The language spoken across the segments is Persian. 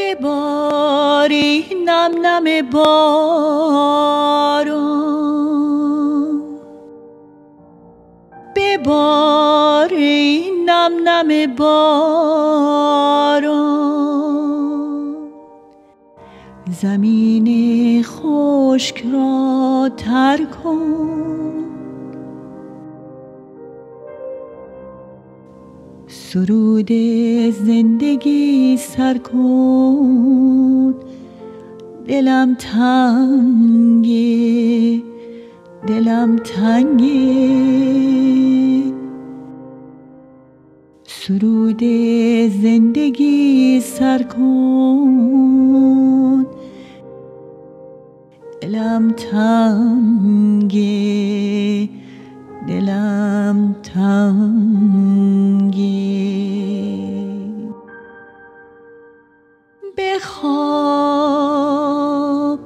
بباری نم نم بارون، بباری نم نم بارون، زمین خشک را تر کن، سرود زندگی سر کن. دلم تنگه، دلم تنگه، سرود زندگی سر کن. دلم تنگه، دلم تنگه. بخواب،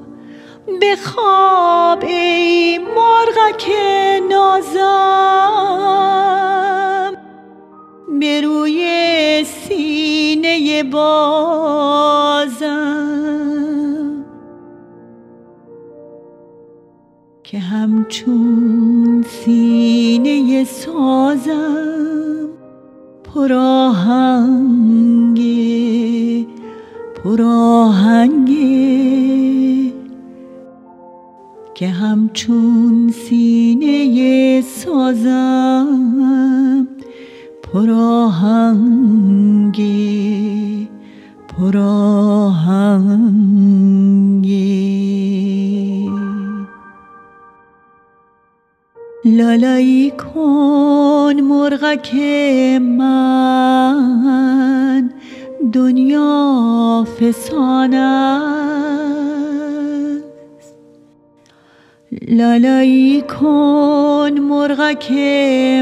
بخواب ای مرغک نازم، به روی سینه بازم، که همچون سینه سازم پراهنگه، پراهنگه، که همچون سینه سازم پراهنگه، پراهنگه. لالایی کن مرغک من، دنیا فسانه است. لالایی کن مرغک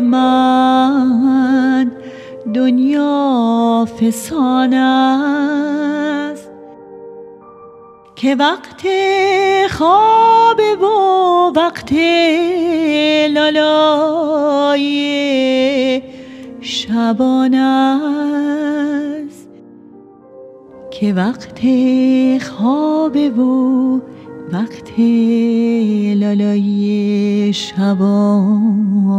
من، دنیا فسانه است. که وقت خواب و وقت لالایی شبانه، که وقت خواب و وقت لالای شبان